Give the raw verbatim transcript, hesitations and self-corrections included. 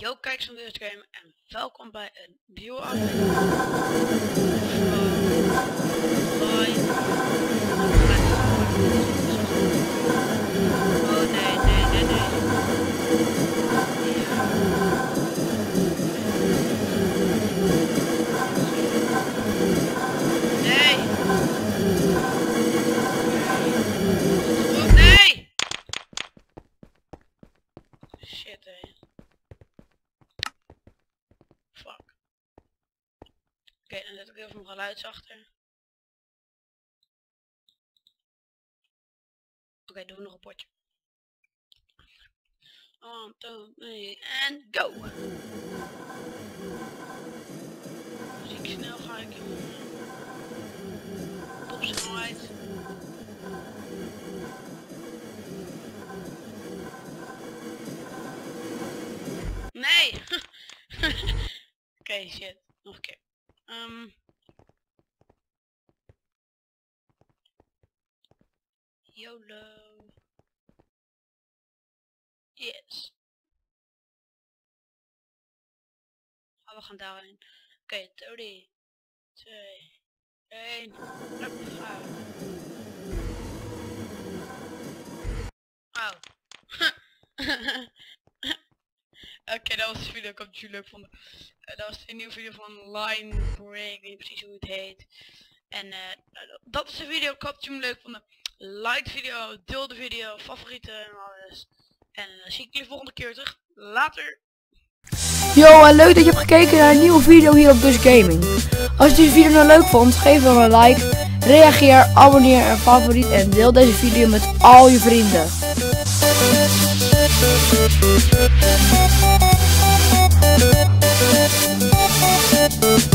Yo kijkers van Dutch Gaming en welkom bij een nieuwe aflevering van Line Break. Oh nee, nee, nee, nee. Nee. Oh nee. Shit, hé. Hey. Fuck. Oké, okay, dan zet ik heel veel geluids achter. Oké, okay, doen we nog een potje. One, two, three, en go! Als ik snel ga, ik in mijn topsnelheid. Nee! Oké, okay, shit. Nog een keer. Um. YOLO. Yes. Oh, we gaan daarin. Oké, okay, drie, twee, één. Hup, gaan. Auw. Oké, okay, dat was de video. Ik hoop dat jullie leuk vonden. Uh, dat was de nieuwe video van Line Break. Ik weet niet precies hoe het heet. En uh, dat is de video. Ik hoop dat jullie hem leuk vonden. Like de video, deel de video, favorieten en alles. En dan uh, zie ik jullie volgende keer terug. Later! Yo, en leuk dat je hebt gekeken naar een nieuwe video hier op Dutch Gaming. Als je deze video nou leuk vond, geef dan een like, reageer, abonneer en favoriet en deel deze video met al je vrienden.